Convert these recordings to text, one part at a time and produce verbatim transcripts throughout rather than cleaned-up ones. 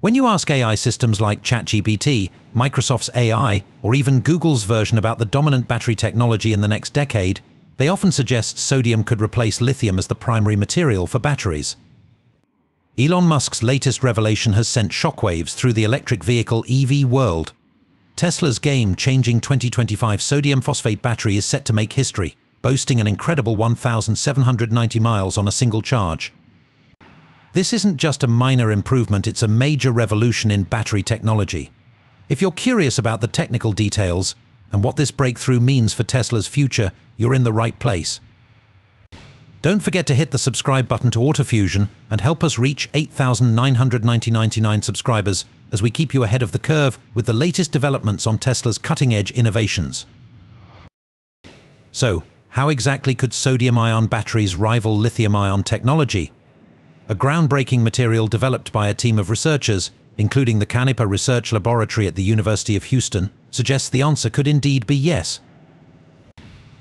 When you ask A I systems like ChatGPT, Microsoft's A I, or even Google's version about the dominant battery technology in the next decade, they often suggest sodium could replace lithium as the primary material for batteries. Elon Musk's latest revelation has sent shockwaves through the electric vehicle E V world. Tesla's game-changing twenty twenty-five sodium phosphate battery is set to make history, boasting an incredible one thousand seven hundred ninety miles on a single charge. This isn't just a minor improvement, it's a major revolution in battery technology. If you're curious about the technical details and what this breakthrough means for Tesla's future, you're in the right place. Don't forget to hit the subscribe button to AutoFusion and help us reach eight thousand nine hundred ninety-nine subscribers as we keep you ahead of the curve with the latest developments on Tesla's cutting-edge innovations. So, how exactly could sodium-ion batteries rival lithium-ion technology? A groundbreaking material developed by a team of researchers, including the Canepa Research Laboratory at the University of Houston, suggests the answer could indeed be yes.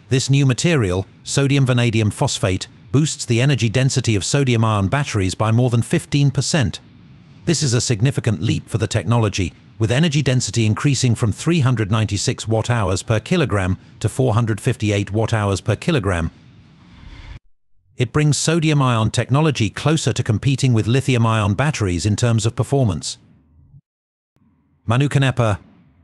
This new material, sodium vanadium phosphate, boosts the energy density of sodium-ion batteries by more than fifteen percent. This is a significant leap for the technology, with energy density increasing from three hundred ninety-six watt-hours per kilogram to four hundred fifty-eight watt-hours per kilogram. It brings sodium-ion technology closer to competing with lithium-ion batteries in terms of performance. Manu Canepa,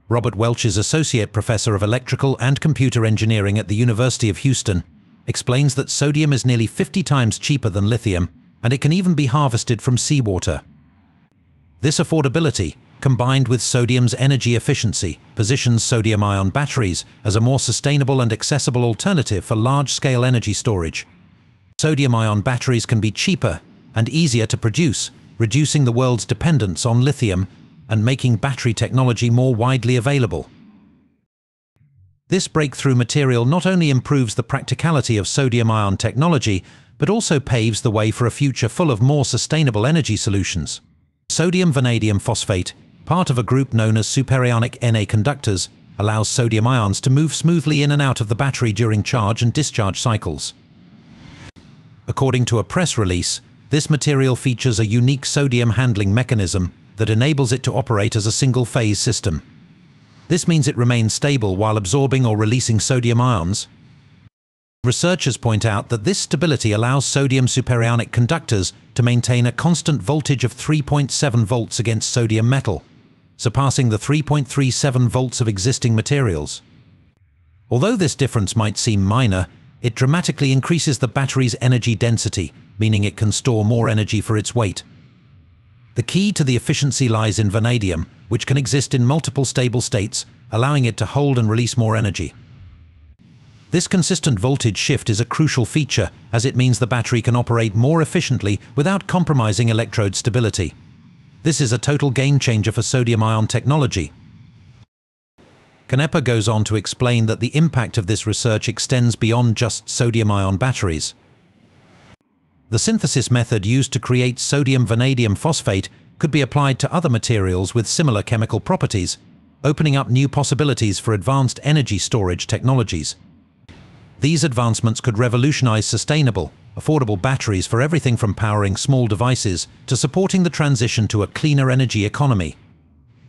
Robert Welch's Associate Professor of Electrical and Computer Engineering at the University of Houston, explains that sodium is nearly fifty times cheaper than lithium, and it can even be harvested from seawater. This affordability, combined with sodium's energy efficiency, positions sodium-ion batteries as a more sustainable and accessible alternative for large-scale energy storage. Sodium-ion batteries can be cheaper and easier to produce, reducing the world's dependence on lithium and making battery technology more widely available. This breakthrough material not only improves the practicality of sodium-ion technology, but also paves the way for a future full of more sustainable energy solutions. Sodium vanadium phosphate, part of a group known as superionic Na conductors, allows sodium ions to move smoothly in and out of the battery during charge and discharge cycles. According to a press release, this material features a unique sodium handling mechanism that enables it to operate as a single-phase system. This means it remains stable while absorbing or releasing sodium ions. Researchers point out that this stability allows sodium superionic conductors to maintain a constant voltage of three point seven volts against sodium metal, surpassing the three point three seven volts of existing materials. Although this difference might seem minor, it dramatically increases the battery's energy density, meaning it can store more energy for its weight. The key to the efficiency lies in vanadium, which can exist in multiple stable states, allowing it to hold and release more energy. This consistent voltage shift is a crucial feature, as it means the battery can operate more efficiently without compromising electrode stability. This is a total game-changer for sodium-ion technology. Canepa goes on to explain that the impact of this research extends beyond just sodium-ion batteries. The synthesis method used to create sodium vanadium phosphate could be applied to other materials with similar chemical properties, opening up new possibilities for advanced energy storage technologies. These advancements could revolutionize sustainable, affordable batteries for everything from powering small devices to supporting the transition to a cleaner energy economy.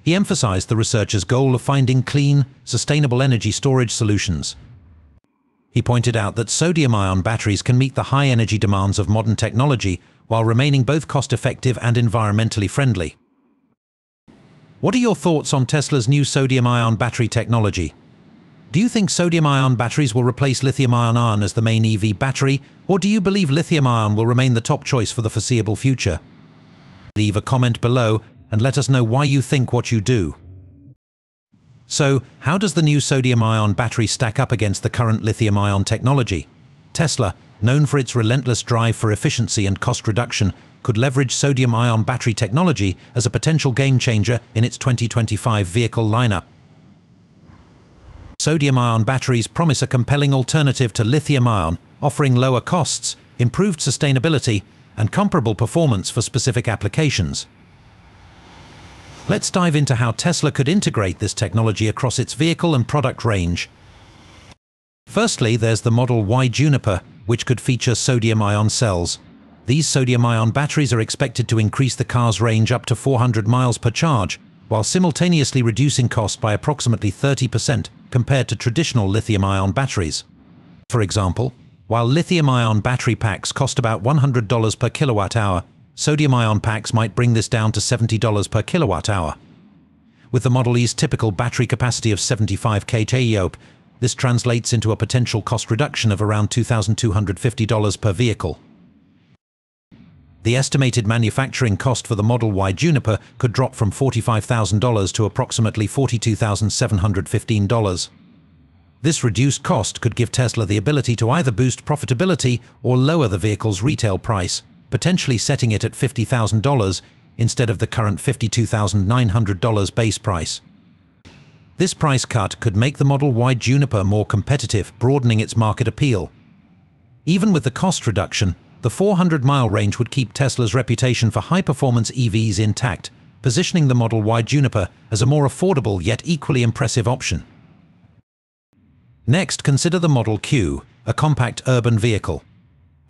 He emphasized the researchers' goal of finding clean, sustainable energy storage solutions. He pointed out that sodium-ion batteries can meet the high energy demands of modern technology while remaining both cost-effective and environmentally friendly. What are your thoughts on Tesla's new sodium-ion battery technology? Do you think sodium-ion batteries will replace lithium-ion as the main E V battery, or do you believe lithium-ion will remain the top choice for the foreseeable future? Leave a comment below and let us know why you think what you do. So, how does the new sodium-ion battery stack up against the current lithium-ion technology? Tesla, known for its relentless drive for efficiency and cost reduction, could leverage sodium-ion battery technology as a potential game-changer in its twenty twenty-five vehicle lineup. Sodium-ion batteries promise a compelling alternative to lithium-ion, offering lower costs, improved sustainability, and comparable performance for specific applications. Let's dive into how Tesla could integrate this technology across its vehicle and product range. Firstly, there's the Model Y Juniper, which could feature sodium-ion cells. These sodium-ion batteries are expected to increase the car's range up to four hundred miles per charge, while simultaneously reducing cost by approximately thirty percent compared to traditional lithium-ion batteries. For example, while lithium-ion battery packs cost about one hundred dollars per kilowatt-hour, sodium-ion packs might bring this down to seventy dollars per kilowatt-hour. With the Model E's typical battery capacity of seventy-five kilowatt-hours, this translates into a potential cost reduction of around two thousand two hundred fifty dollars per vehicle. The estimated manufacturing cost for the Model Y Juniper could drop from forty-five thousand dollars to approximately forty-two thousand seven hundred fifteen dollars. This reduced cost could give Tesla the ability to either boost profitability or lower the vehicle's retail price, potentially setting it at fifty thousand dollars instead of the current fifty-two thousand nine hundred dollars base price. This price cut could make the Model Y Juniper more competitive, broadening its market appeal. Even with the cost reduction, the four hundred mile range would keep Tesla's reputation for high-performance E Vs intact, positioning the Model Y Juniper as a more affordable yet equally impressive option. Next, consider the Model Q, a compact urban vehicle.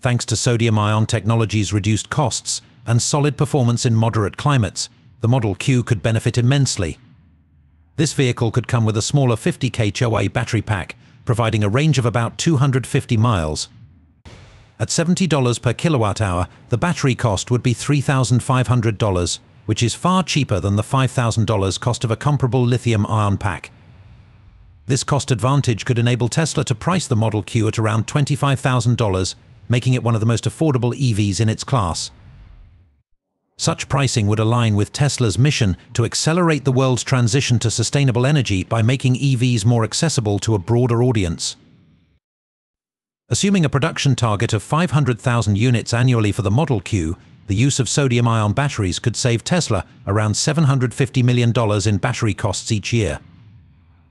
Thanks to sodium-ion technology's reduced costs and solid performance in moderate climates, the Model Q could benefit immensely. This vehicle could come with a smaller fifty kilowatt-hour battery pack, providing a range of about two hundred fifty miles. At seventy dollars per kilowatt-hour, the battery cost would be three thousand five hundred dollars, which is far cheaper than the five thousand dollars cost of a comparable lithium-ion pack. This cost advantage could enable Tesla to price the Model Q at around twenty-five thousand dollars, making it one of the most affordable E Vs in its class. Such pricing would align with Tesla's mission to accelerate the world's transition to sustainable energy by making E Vs more accessible to a broader audience. Assuming a production target of five hundred thousand units annually for the Model Q, the use of sodium-ion batteries could save Tesla around seven hundred fifty million dollars in battery costs each year.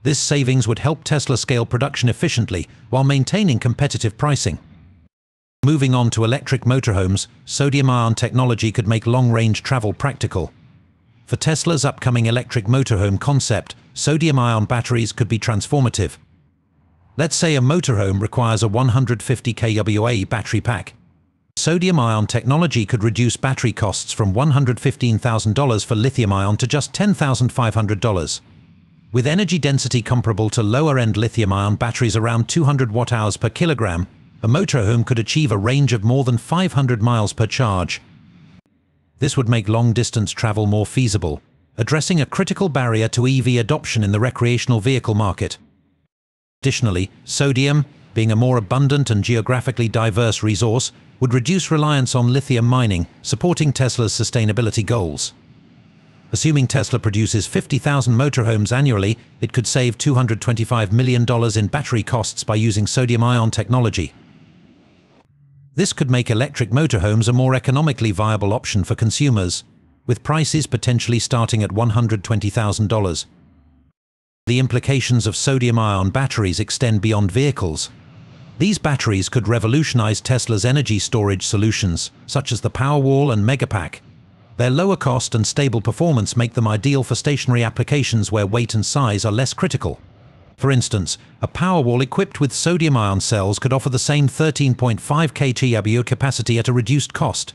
This savings would help Tesla scale production efficiently while maintaining competitive pricing. Moving on to electric motorhomes, sodium-ion technology could make long-range travel practical. For Tesla's upcoming electric motorhome concept, sodium-ion batteries could be transformative. Let's say a motorhome requires a one hundred fifty kilowatt-hour battery pack. Sodium-ion technology could reduce battery costs from one hundred fifteen thousand dollars for lithium-ion to just ten thousand five hundred dollars. With energy density comparable to lower-end lithium-ion batteries around two hundred watt-hours per kilogram, a motorhome could achieve a range of more than five hundred miles per charge. This would make long-distance travel more feasible, addressing a critical barrier to E V adoption in the recreational vehicle market. Additionally, sodium, being a more abundant and geographically diverse resource, would reduce reliance on lithium mining, supporting Tesla's sustainability goals. Assuming Tesla produces fifty thousand motorhomes annually, it could save two hundred twenty-five million dollars in battery costs by using sodium-ion technology. This could make electric motorhomes a more economically viable option for consumers, with prices potentially starting at one hundred twenty thousand dollars. The implications of sodium-ion batteries extend beyond vehicles. These batteries could revolutionize Tesla's energy storage solutions, such as the Powerwall and Megapack. Their lower cost and stable performance make them ideal for stationary applications where weight and size are less critical. For instance, a Powerwall equipped with sodium-ion cells could offer the same thirteen point five kilowatt-hour capacity at a reduced cost.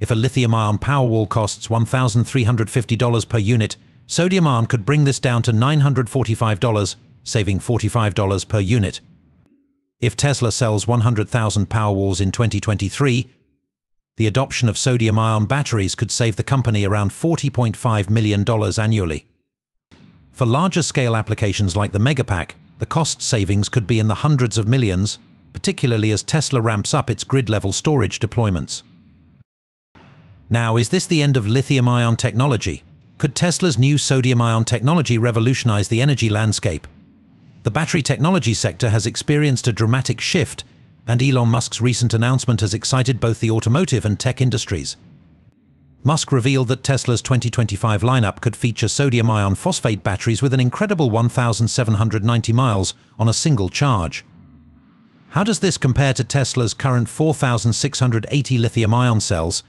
If a lithium-ion Powerwall costs one thousand three hundred fifty dollars per unit, sodium-ion could bring this down to nine hundred forty-five dollars, saving forty-five dollars per unit. If Tesla sells one hundred thousand Powerwalls in twenty twenty-three, the adoption of sodium-ion batteries could save the company around forty point five million dollars annually. For larger-scale applications like the Megapack, the cost savings could be in the hundreds of millions, particularly as Tesla ramps up its grid-level storage deployments. Now, is this the end of lithium-ion technology? Could Tesla's new sodium-ion technology revolutionize the energy landscape? The battery technology sector has experienced a dramatic shift, and Elon Musk's recent announcement has excited both the automotive and tech industries. Musk revealed that Tesla's twenty twenty-five lineup could feature sodium-ion phosphate batteries with an incredible one thousand seven hundred ninety miles on a single charge. How does this compare to Tesla's current four thousand six hundred eighty lithium-ion cells,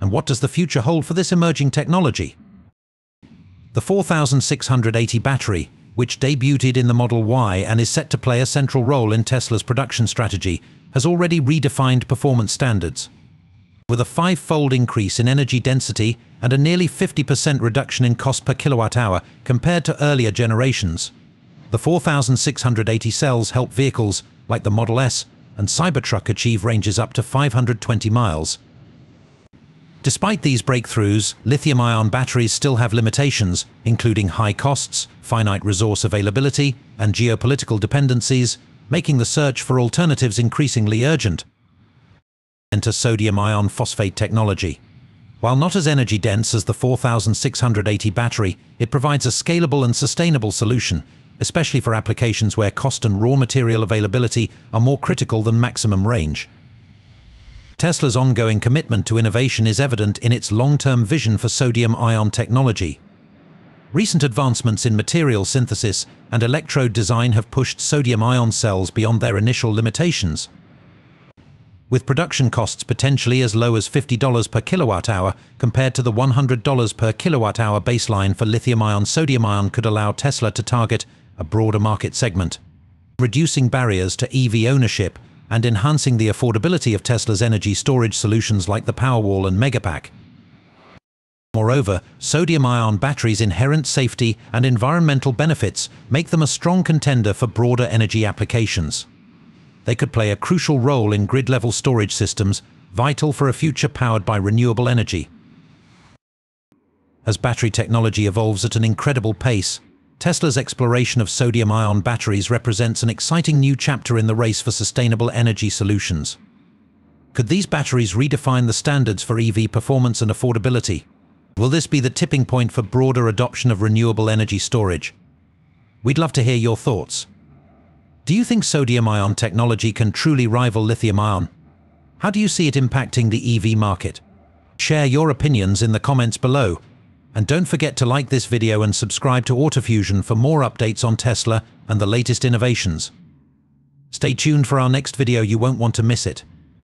and what does the future hold for this emerging technology? The four thousand six hundred eighty battery, which debuted in the Model Y and is set to play a central role in Tesla's production strategy, has already redefined performance standards. with a five-fold increase in energy density and a nearly fifty percent reduction in cost per kilowatt hour compared to earlier generations. The four thousand six hundred eighty cells help vehicles like the Model S and Cybertruck achieve ranges up to five hundred twenty miles. Despite these breakthroughs, lithium-ion batteries still have limitations, including high costs, finite resource availability, and geopolitical dependencies, making the search for alternatives increasingly urgent. Enter sodium-ion phosphate technology. While not as energy-dense as the four thousand six hundred eighty battery, it provides a scalable and sustainable solution, especially for applications where cost and raw material availability are more critical than maximum range. Tesla's ongoing commitment to innovation is evident in its long-term vision for sodium-ion technology. Recent advancements in material synthesis and electrode design have pushed sodium-ion cells beyond their initial limitations. With production costs potentially as low as fifty dollars per kilowatt-hour compared to the one hundred dollars per kilowatt-hour baseline for lithium-ion, sodium-ion could allow Tesla to target a broader market segment, reducing barriers to E V ownership and enhancing the affordability of Tesla's energy storage solutions like the Powerwall and Megapack. Moreover, sodium-ion batteries' inherent safety and environmental benefits make them a strong contender for broader energy applications. They could play a crucial role in grid-level storage systems, vital for a future powered by renewable energy. As battery technology evolves at an incredible pace, Tesla's exploration of sodium-ion batteries represents an exciting new chapter in the race for sustainable energy solutions. Could these batteries redefine the standards for E V performance and affordability? Will this be the tipping point for broader adoption of renewable energy storage? We'd love to hear your thoughts. Do you think sodium-ion technology can truly rival lithium-ion? How do you see it impacting the E V market? Share your opinions in the comments below. And don't forget to like this video and subscribe to AutoFusion for more updates on Tesla and the latest innovations. Stay tuned for our next video, you won't want to miss it.